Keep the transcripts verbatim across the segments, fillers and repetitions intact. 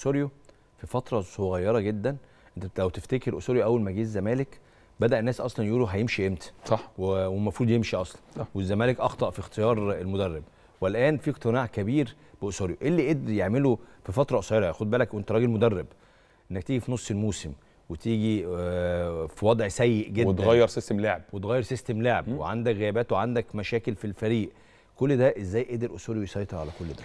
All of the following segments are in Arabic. أوسوريو في فترة صغيرة جدا. انت لو تفتكر أوسوريو اول ما جه الزمالك بدأ الناس اصلا يقولوا هيمشي امتى، صح، والمفروض يمشي اصلا، صح. والزمالك اخطأ في اختيار المدرب، والان في اقتناع كبير بأوسوريو. ايه اللي قدر يعمله في فترة قصيرة؟ خد بالك وانت راجل مدرب انك تيجي في نص الموسم وتيجي في وضع سيء جدا وتغير سيستم لعب وتغير سيستم لعب م? وعندك غيابات وعندك مشاكل في الفريق، كل ده ازاي قدر أوسوريو يسيطر على كل ده؟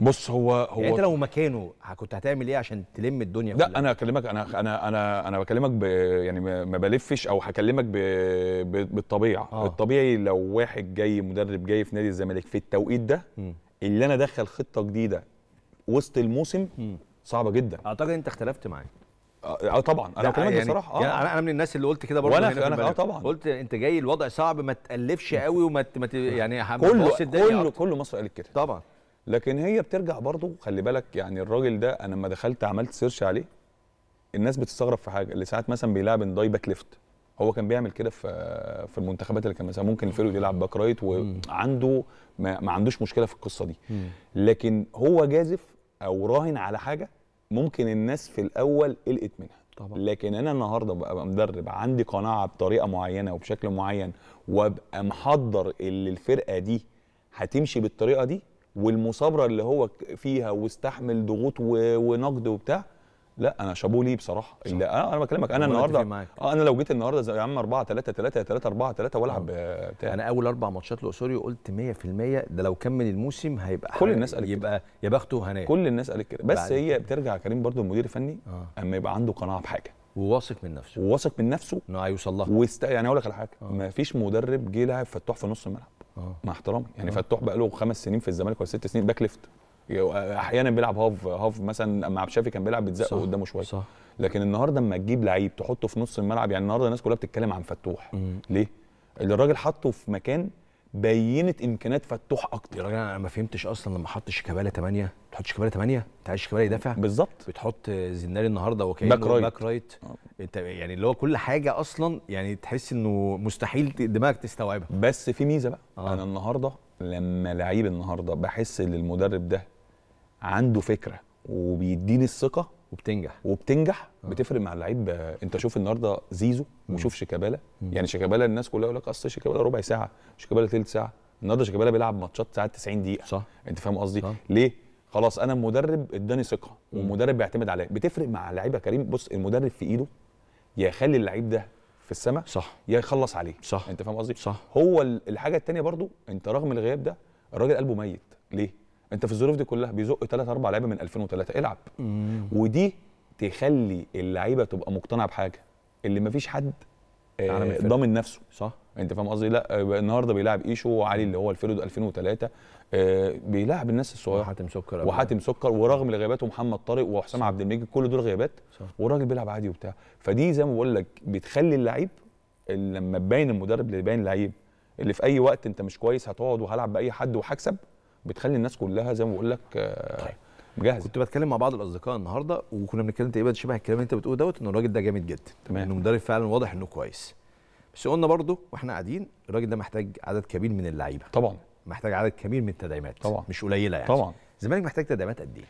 بص هو هو يعني انت لو مكانه كنت هتعمل ايه عشان تلم الدنيا كلها؟ لا انا هكلمك، انا انا انا انا بكلمك ب يعني ما بلفش او هكلمك ب ب بالطبيعه، آه. الطبيعي لو واحد جاي مدرب جاي في نادي الزمالك في التوقيت ده م. اللي انا دخل خطه جديده وسط الموسم م. صعبه جدا. اعتقد انت اختلفت معايا. اه طبعا انا بكلمك يعني بصراحه، اه يعني انا من الناس اللي قلت كده برضه، وانا انا اه طبعا قلت انت جاي الوضع صعب ما تقلفش قوي وما مت يعني كله كله كله مصر قالت كده طبعا، لكن هي بترجع برضه خلي بالك يعني الراجل ده انا لما دخلت عملت سيرش عليه الناس بتستغرب في حاجه اللي ساعات مثلا بيلعب ان داي باك ليفت، هو كان بيعمل كده في في المنتخبات اللي كان مثلا ممكن الفيرود يلعب باك رايت وعنده ما, ما عندوش مشكله في القصه دي، لكن هو جازف او راهن على حاجه ممكن الناس في الاول قلقت منها طبعا. لكن انا النهارده ببقى مدرب عندي قناعه بطريقه معينه وبشكل معين وابقى محضر اللي الفرقه دي هتمشي بالطريقه دي والمصابره اللي هو فيها واستحمل ضغوط ونقد وبتاع. لا انا شابوه ليه بصراحه اللي آه انا بكلمك انا النهارده اه انا لو جيت النهارده يا عم أربعة ثلاثة ثلاثة ثلاثة أربعة ثلاثة والعب بتاع. انا اول اربع ماتشات لأوسوريو قلت مية في المية ده لو كمل الموسم هيبقى كل الناس قالت يبقى يا بخته هناك، كل الناس قالت كده، بس هي كده. بترجع كريم برده المدير الفني آه. اما يبقى عنده قناعه بحاجه وواثق من نفسه وواثق من نفسه انه هيوصل لها وست... يعني اقول لك على حاجه آه. ما فيش مدرب جه لاعب فتوح في نص الملعب آه. مع احترامي يعني آه. فتوح بقى له خمس سنين في الزمالك ولا ست سنين باك ليفت، احيانا بيلعب هاف هاف مثلا مع شافي كان بيلعب بيتزقه قدامه شويه، لكن النهارده اما تجيب لعيب تحطه في نص الملعب يعني النهارده الناس كلها بتتكلم عن فتوح مم. ليه؟ اللي الراجل حطه في مكان بينت امكانيات فتوح اكتر. يا راجل انا ما فهمتش اصلا لما حط شيكابالا ثمانية ما تحطش شيكابالا ثمانية، انت عايز شيكابالا يدافع بالظبط، بتحط زناري النهارده وكانه باك رايت, باك رايت. انت يعني اللي هو كل حاجه اصلا يعني تحس انه مستحيل دماغك تستوعبها. بس في ميزه بقى آه. انا النهارده لما لعيب النهارده بحس ان المدرب ده عنده فكره وبيديني الثقه وبتنجح وبتنجح آه. بتفرق مع اللعيب. انت شوف النهارده زيزو مم. وشوف شيكابالا، يعني شيكابالا الناس كلها يقول لك اصل شيكابالا ربع ساعه، شيكابالا ثلث ساعه، النهارده شيكابالا بيلعب ماتشات ساعات تسعين دقيقه، صح. انت فاهم قصدي ليه؟ خلاص انا المدرب اداني ثقه مم. والمدرب بيعتمد عليا. بتفرق مع اللعيبه كريم. بص المدرب في ايده يا يخلي اللعيب ده في السماء، صح، يا يخلص عليه، صح. انت فاهم قصدي؟ هو الحاجه الثانيه برضو انت رغم الغياب ده الراجل قلبه ميت. ليه؟ انت في الظروف دي كلها بيزق ثلاث اربع لعيبه من ألفين وثلاثة العب مم. ودي تخلي اللعيبه تبقى مقتنعه بحاجه اللي مفيش حد آه ضامن نفسه، صح. انت فاهم قصدي؟ لا النهارده بيلعب ايشو وعلي اللي هو الفيرود ألفين وثلاثة آه بيلعب الناس الصغيره وحاتم سكر وحاتم سكر ورغم الغيابات ومحمد طارق وحسام عبد المجيد كل دول غيابات، صح. والراجل بيلعب عادي وبتاع. فدي زي ما بقول لك بتخلي اللعيب لما تبين المدرب اللي باين اللعيب اللي في اي وقت انت مش كويس هتقعد وهلعب باي حد وهكسب، بتخلي الناس كلها زي ما بقول لك آه جاهزه. كنت بتكلم مع بعض الاصدقاء النهارده وكنا بنتكلم تقريبا شبه الكلام اللي انت بتقوله دوت، ان الراجل ده جامد جدا، تمام، انه مدرب فعلا واضح انه كويس، بس قلنا برضه واحنا قاعدين الراجل ده محتاج عدد كبير من اللعيبه، طبعا محتاج عدد كبير من التدعيمات، طبعا مش قليله يعني، طبعا الزمالك محتاج تدعيمات قد ايه؟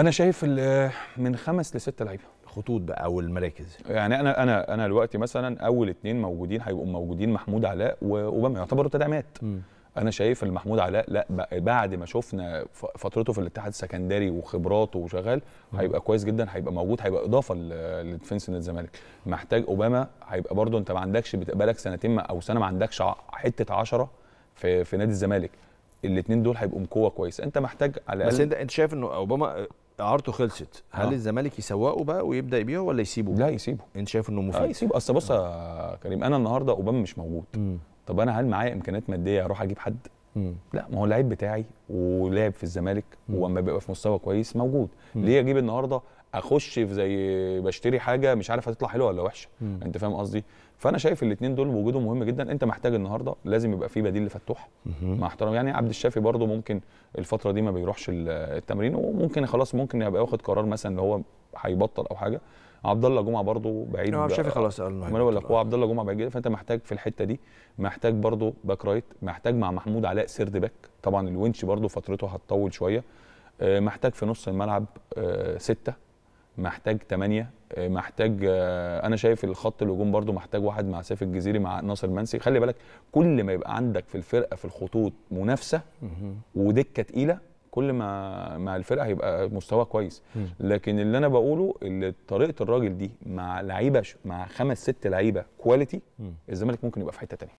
انا شايف من خمس لست لعيبه خطوط بقى او المراكز. يعني انا انا انا دلوقتي مثلا اول اثنين موجودين هيبقوا موجودين محمود علاء وأوباما يعتبروا تدعيمات. م. انا شايف ان محمود علاء لا بعد ما شفنا فترته في الاتحاد السكندري وخبراته وشغال هيبقى كويس جدا، هيبقى موجود، هيبقى اضافه للديفنس للزمالك. محتاج اوباما هيبقى برده انت ما عندكش بقالك سنتين او سنه ما عندكش حته عشرة في في نادي الزمالك، الاثنين دول هيبقوا مقوه كويس. انت محتاج على الاقل، بس انت انت شايف انه اوباما اعارته خلصت، هل آه. الزمالك يسوقه بقى ويبدا يبيعه ولا يسيبه؟ لا يسيبه. انت شايف انه مفيد؟ لا يسيبه. اصل بص يا كريم انا النهارده اوباما مش موجود، م. طب انا هل معايا امكانيات ماديه اروح اجيب حد؟ مم. لا، ما هو اللعيب بتاعي ولعب في الزمالك واما بيبقى في مستوى كويس موجود. مم. ليه اجيب النهارده اخش في زي بشتري حاجه مش عارف هتطلع حلوه ولا وحشه؟ مم. انت فاهم قصدي؟ فانا شايف الاثنين دول وجودهم مهم جدا. انت محتاج النهارده لازم يبقى في بديل لفتوح مع احترام، يعني عبد الشافي برده ممكن الفتره دي ما بيروحش التمرين وممكن خلاص ممكن يبقى واخد قرار مثلا ان هو هيبطل او حاجه. عبد الله جمعه برضه بعيد، عبد الشافي خلاص قال له ولا هو عبد الله جمعه بعيد، فانت محتاج في الحته دي، محتاج برضه باك رايت، محتاج مع محمود علاء سيرد باك، طبعا الونش برضه فترته هتطول شويه. محتاج في نص الملعب ستة، محتاج ثمانية، محتاج انا شايف الخط الهجوم برضو محتاج واحد مع سيف الجزيري مع ناصر منسي. خلي بالك كل ما يبقى عندك في الفرقه في الخطوط منافسه ودكه تقيله كل ما مع الفرقه هيبقى مستوى كويس. لكن اللي انا بقوله اللي طريقه الراجل دي مع لعيبه مع خمس ست لعيبه كواليتي الزمالك ممكن يبقى في حته ثانيه.